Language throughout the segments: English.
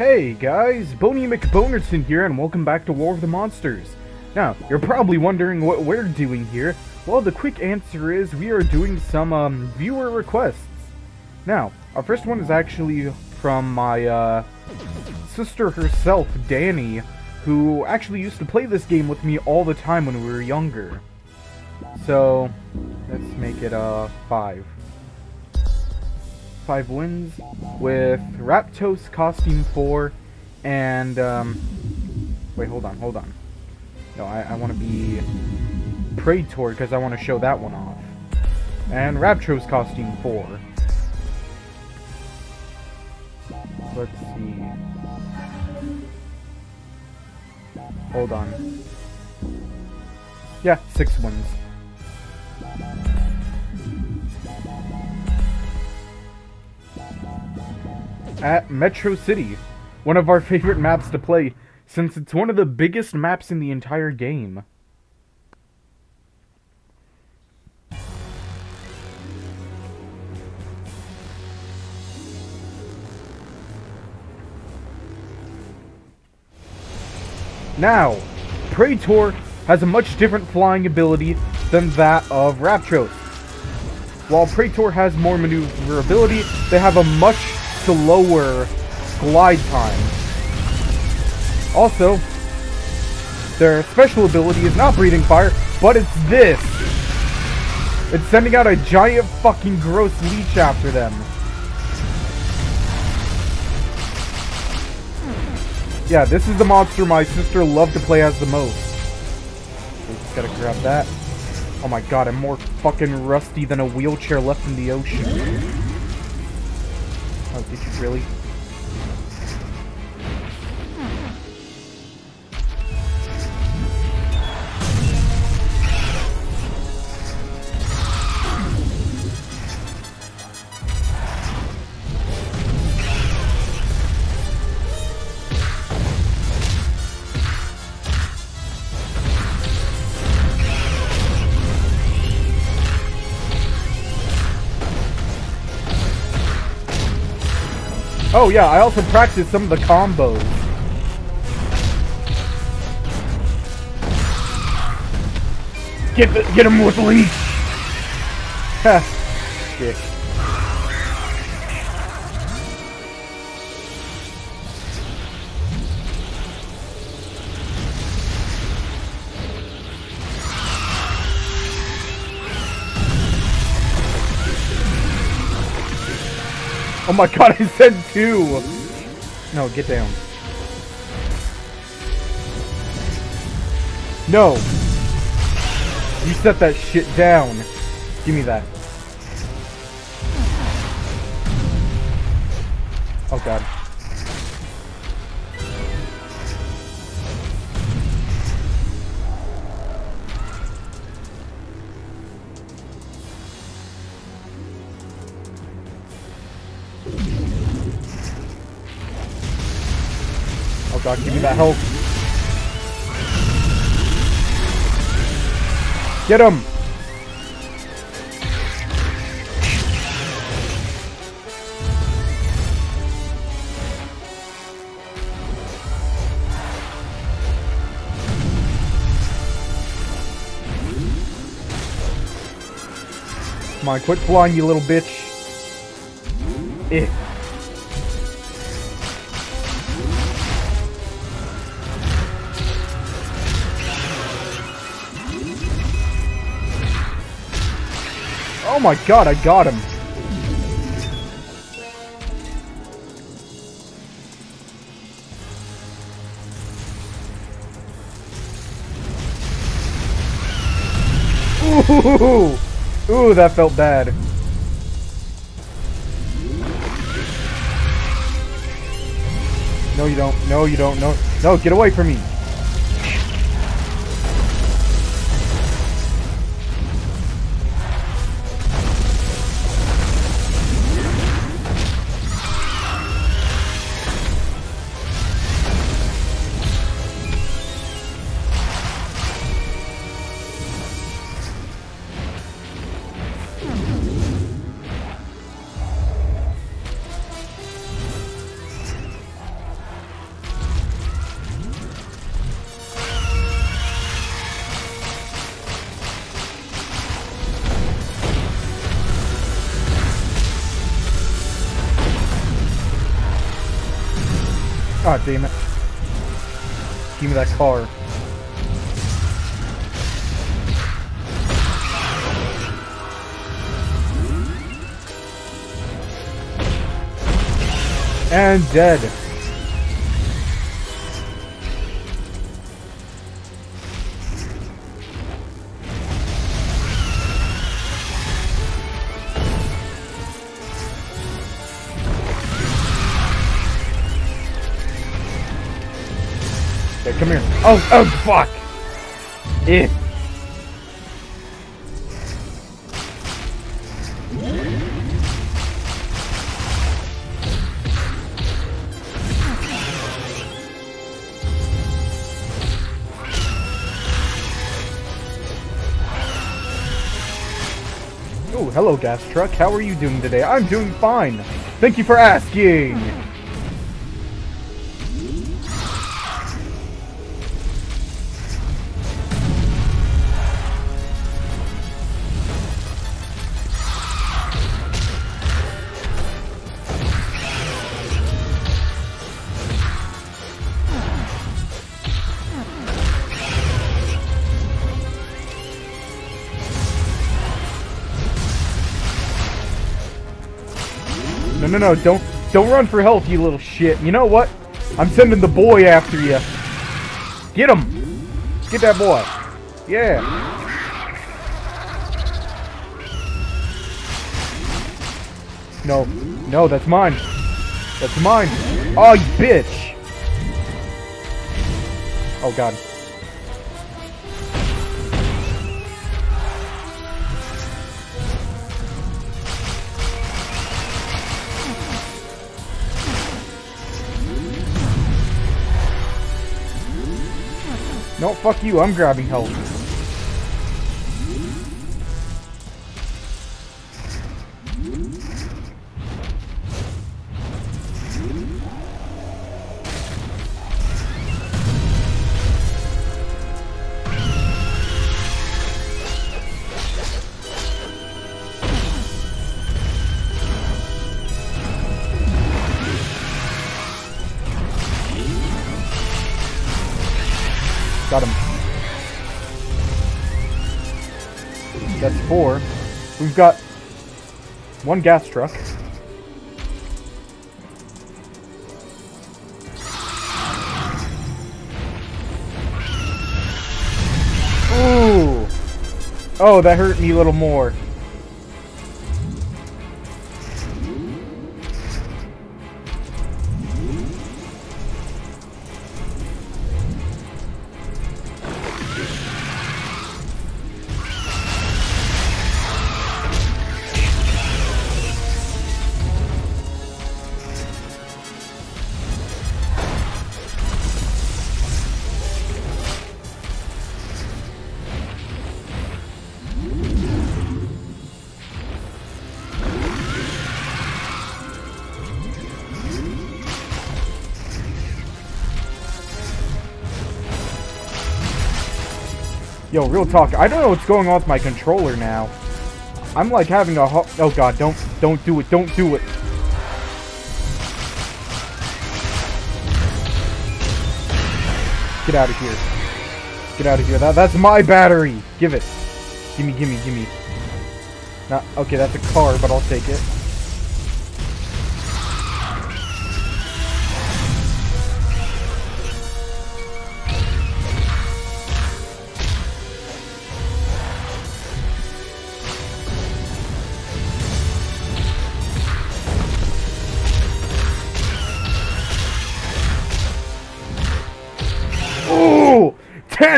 Hey guys, Boney McBonerton here, and welcome back to War of the Monsters. Now, you're probably wondering what we're doing here. Well, the quick answer is we are doing some viewer requests. Now, our first one is actually from my sister herself, Dani, who actually used to play this game with me all the time when we were younger. So, let's make it 5. 5 wins with Raptos costume 4 and wait, hold on, no, I want to be Preytor because I want to show that one off, and Raptos costume 4. Let's see, hold on, yeah, 6 wins. At Metro City, one of our favorite maps to play, since it's one of the biggest maps in the entire game. Now, Preytor has a much different flying ability than that of Raptor. While Preytor has more maneuverability, they have a much lower glide time. Also, their special ability is not breathing fire, but it's this. It's sending out a giant fucking gross leech after them. Yeah, this is the monster my sister loved to play as the most. We just gotta grab that. Oh my god, I'm more fucking rusty than a wheelchair left in the ocean. Oh, did you really? Oh yeah, I also practiced some of the combos. Get him with the leech! Ha! Dick. Oh my god, I said 2! No, get down. No! You set that shit down. Give me that. Oh god. Oh god, give me that health. Get him! Come on, quit flying, you little bitch. Eh. Oh my god, I got him. Ooh, ooh, that felt bad. No, you don't. No, you don't. No, no, get away from me. God damn it. Give me that car. And dead. Okay, come here. Oh, oh, fuck. Eh. Hello, gas truck. How are you doing today? I'm doing fine. Thank you for asking. No, no, no, don't run for health, you little shit. You know what? I'm sending the boy after you. Get him. Get that boy. Yeah. No, no, that's mine. That's mine. Oh, you bitch. Oh, God. No, fuck you, I'm grabbing health. Got him. That's four. We've got one gas truck. Ooh. Oh, that hurt me a little more. Yo, real talk, I don't know what's going on with my controller now. I'm like having a oh god, don't do it, don't do it. Get out of here. Get out of here. That's my battery. Give it. Gimme, gimme, gimme. Not okay, that's a car, but I'll take it.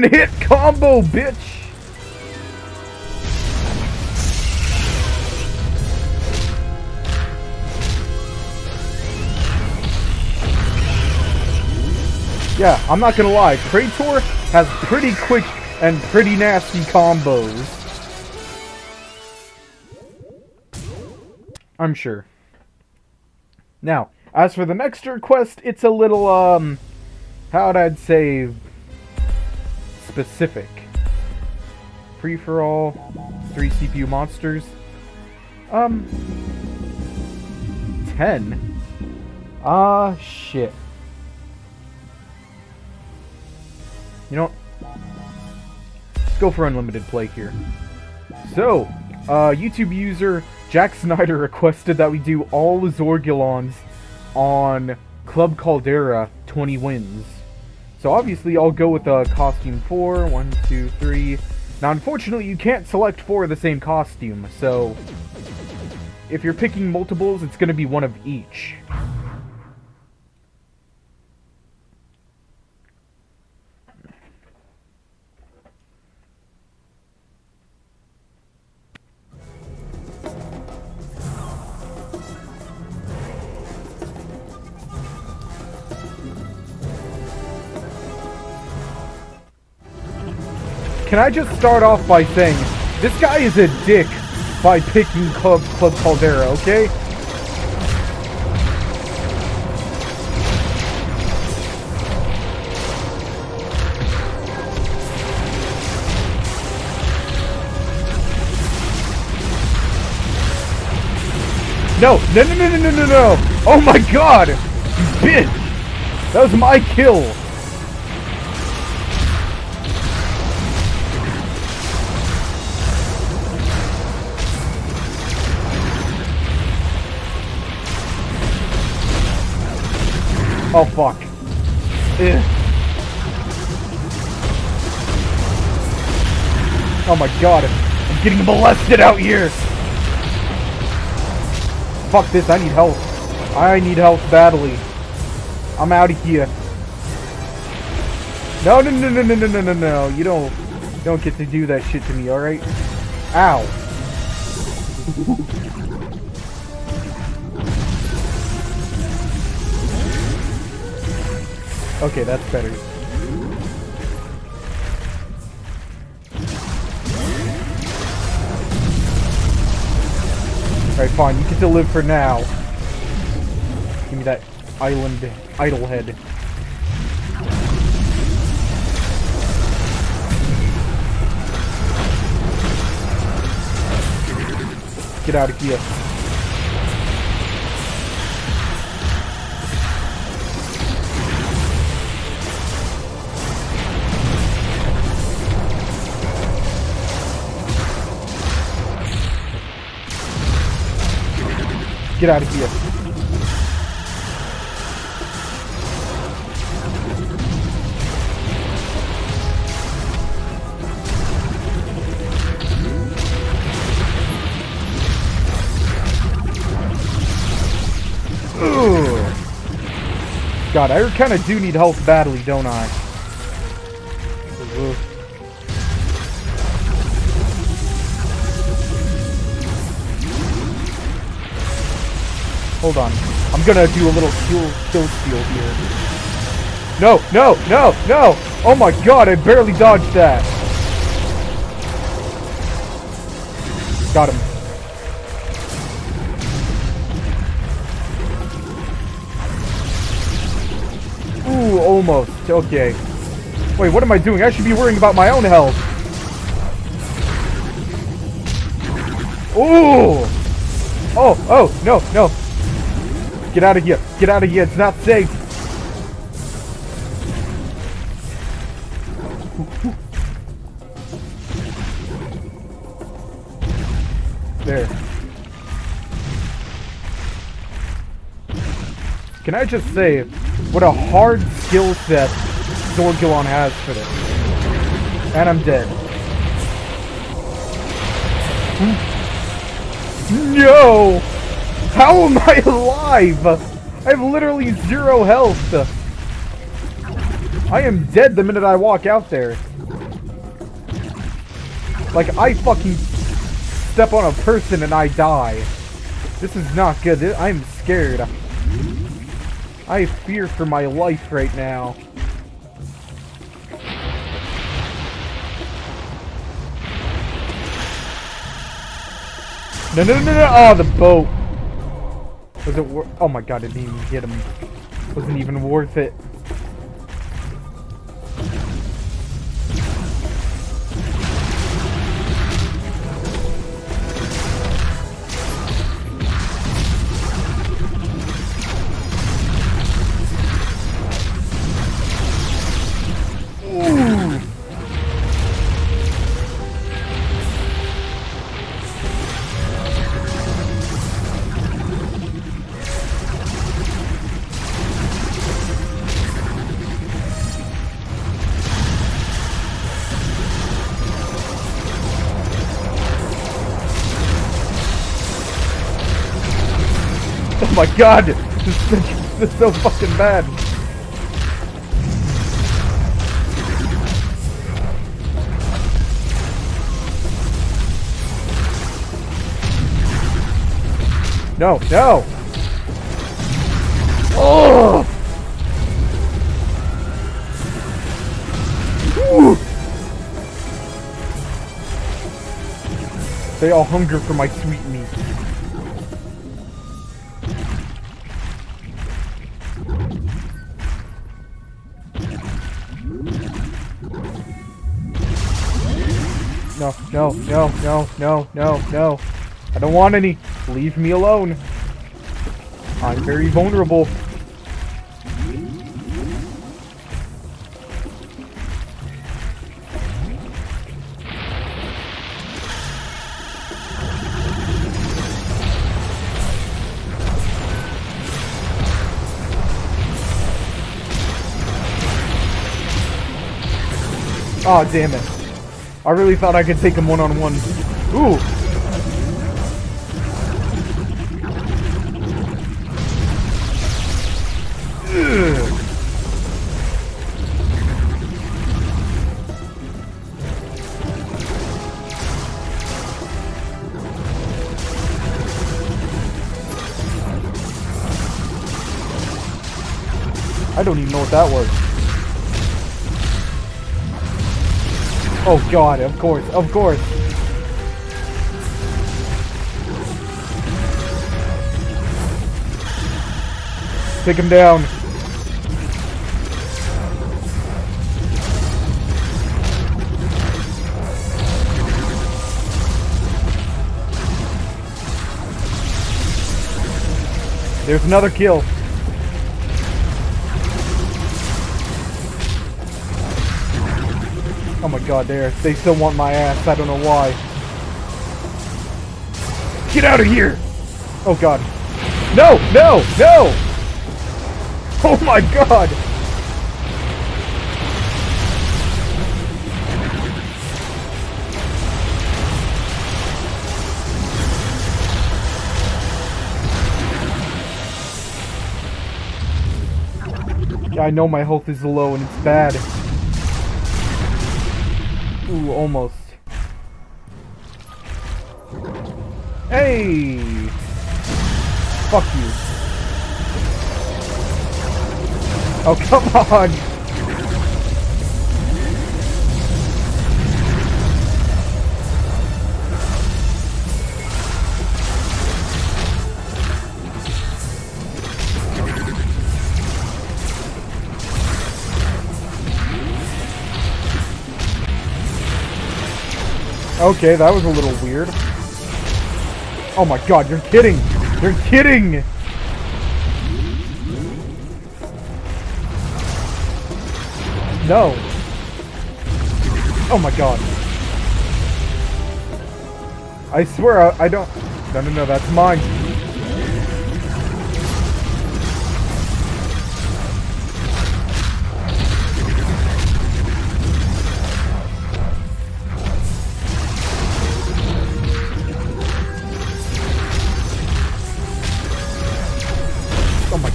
Hit combo, bitch. Yeah, I'm not gonna lie, Preytor has pretty quick and pretty nasty combos. I'm sure. Now, as for the next request, it's a little how'd I say, specific. Free-for-all, 3 CPU monsters. 10. Ah, shit. You know what? Let's go for unlimited play here. So, YouTube user Jack Snyder requested that we do all the Zorgulons on Club Caldera 20 wins. So obviously I'll go with costume 4, 1, 2, 3. Now unfortunately you can't select 4 of the same costume, so if you're picking multiples, it's going to be one of each. Can I just start off by saying, this guy is a dick by picking Club Caldera, okay? No, no, no, no, no, no, no! Oh my god! You bitch! That was my kill! Oh fuck. Ugh. Oh my god, I'm getting molested out here! Fuck this, I need health. I need health badly. I'm out of here. No, no, no, no, no, no, no, no, no. You don't get to do that shit to me, alright? Ow. Okay, that's better. Alright, fine. You get to live for now. Give me that idle head. Get out of here. Get out of here. Ooh. God, I kind of do need health badly, don't I? Ugh. Hold on. I'm gonna do a little kill steal here. No, no, no, no! Oh my god, I barely dodged that! Got him. Ooh, almost. Okay. Wait, what am I doing? I should be worrying about my own health. Ooh! Oh, oh, no, no. Get out of here! Get out of here! It's not safe! There. Can I just say, what a hard skill set Zorgulon has for this. And I'm dead. No! How am I alive? I have literally zero health. I am dead the minute I walk out there. Like, I fucking step on a person and I die. This is not good. I'm scared. I fear for my life right now. No, no, no, no! Oh, the boat! Was it worth? Oh my god, it didn't even hit him. Wasn't even worth it. Ooh. my god! This is so fucking bad! No, no! Oh! Woo. They all hunger for my sweet meat. No, no, no, no, no, no, no. I don't want any. Leave me alone. I'm very vulnerable. Oh, damn it. I really thought I could take him one-on-one. Ooh. I don't even know what that was. Oh god, of course, of course. Take him down. There's another kill. Oh my god, they still want my ass. I don't know why. Get out of here! Oh god. No! No! No! Oh my god! Yeah, I know my health is low and it's bad. Ooh, almost. Hey! Fuck you. Oh, come on! Okay, that was a little weird. Oh my god, you're kidding! You're kidding! No! Oh my god. I swear I don't... No, no, no, that's mine.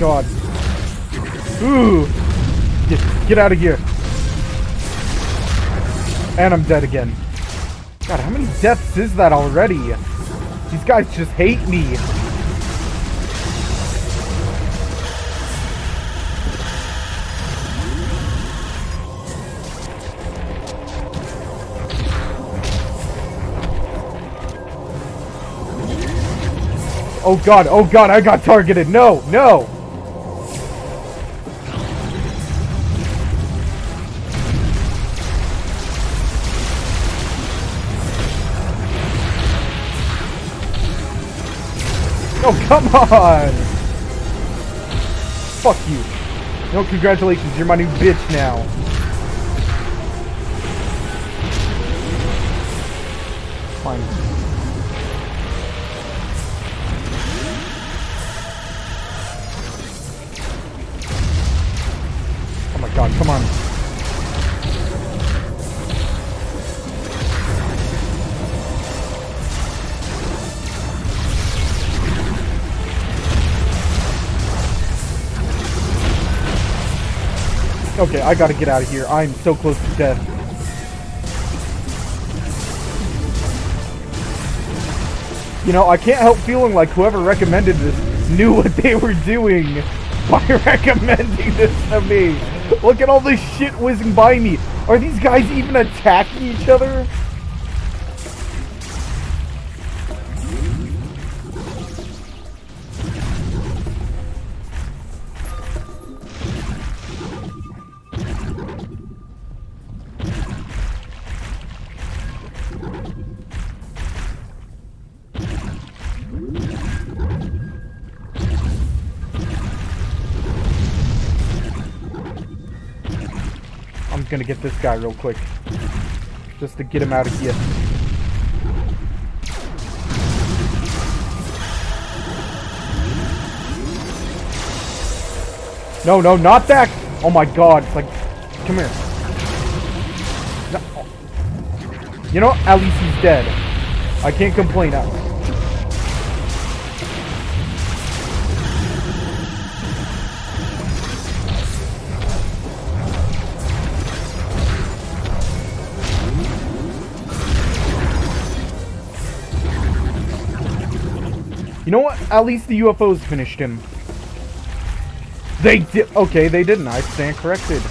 God. Ooh. Get out of here. And I'm dead again. God, how many deaths is that already? These guys just hate me. Oh god, I got targeted. No, no. Oh, come on! Fuck you. No, congratulations, you're my new bitch now. Fine. Oh my god, come on. Okay, I gotta get out of here. I'm so close to death. You know, I can't help feeling like whoever recommended this knew what they were doing by recommending this to me. Look at all this shit whizzing by me. Are these guys even attacking each other? Gonna get this guy real quick just to get him out of here. No, no, not that. Oh my god, it's like, come here. No. You know, at least he's dead. I can't complain at all. You know what? At least the UFOs finished him. They did. Okay, they didn't. I stand corrected.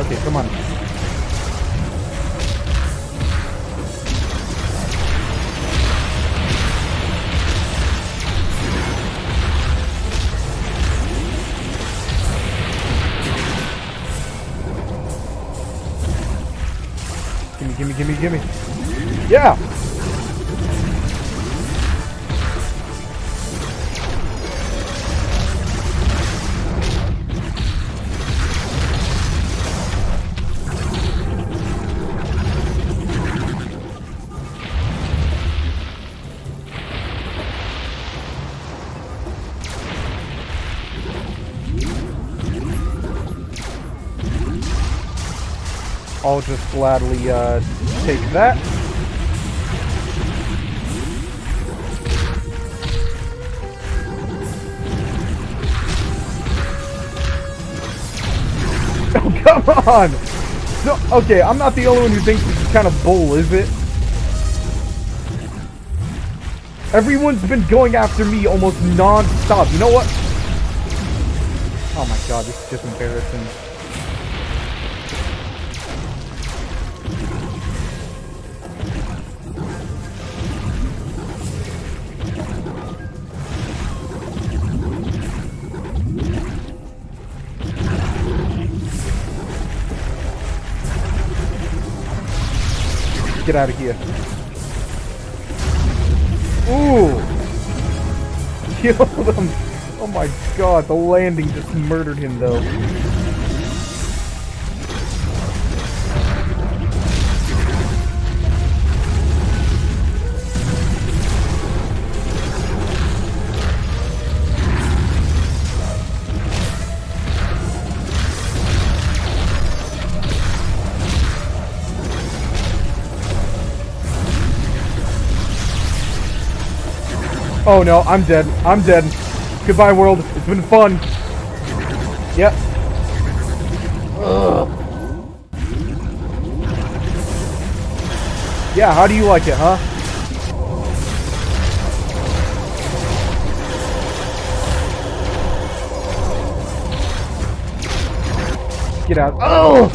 Okay, come on. Gimme, gimme, gimme. Yeah! I'll just gladly take that. Oh, come on! So, okay, I'm not the only one who thinks this is kind of bull, is it? Everyone's been going after me almost non-stop. You know what? Oh my god, this is just embarrassing. Get out of here. Ooh! Kill them! Oh my god, the landing just murdered him though. Oh no, I'm dead. I'm dead. Goodbye, world. It's been fun. Yep. Ugh. Yeah, how do you like it, huh? Get out. Oh!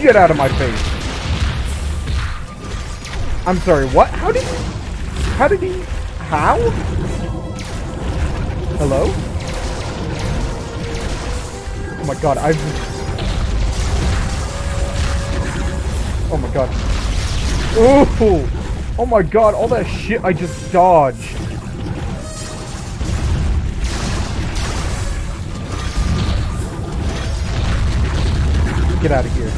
Get out of my face. I'm sorry, what? How? Hello? Oh my god, oh my god. Oh! Oh my god, all that shit I just dodged. Get out of here.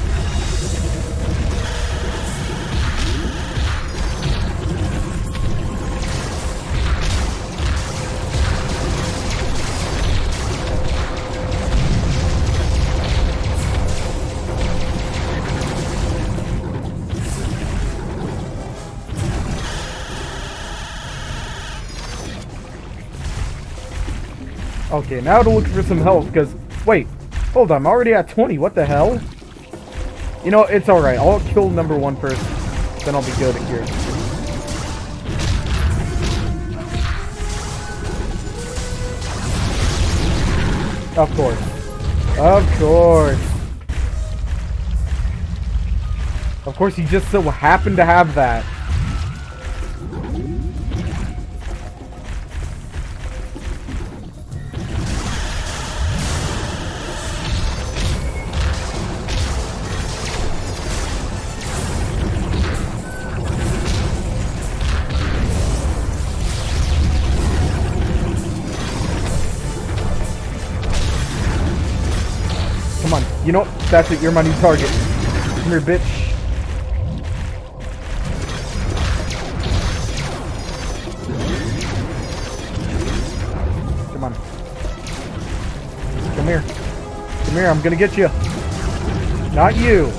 Okay, now to look for some health, because... Wait, hold on, I'm already at 20, what the hell? You know, it's alright, I'll kill number one first, then I'll be good here. Of course. Of course. Of course, you just so happen to have that. Come on. You know, that's it. You're my new target. Come here, bitch. Come on. Come here. Come here. I'm gonna get you. Not you.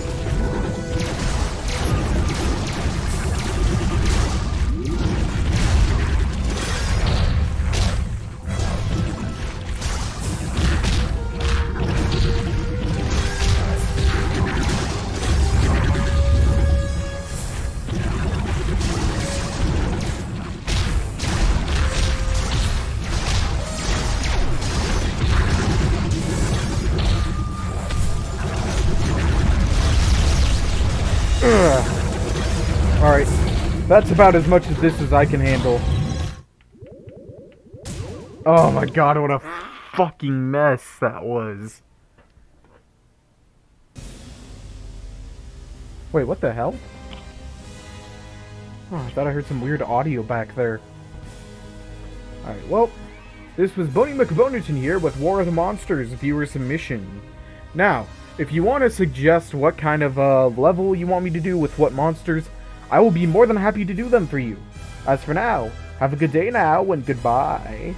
Alright, that's about as much of this as I can handle. Oh my god, what a fucking mess that was. Wait, what the hell? Oh, I thought I heard some weird audio back there. Alright, well, this was Boney McBonerton here with War of the Monsters viewer submission. Now, if you want to suggest what kind of level you want me to do with what monsters, I will be more than happy to do them for you. As for now, have a good day now and goodbye.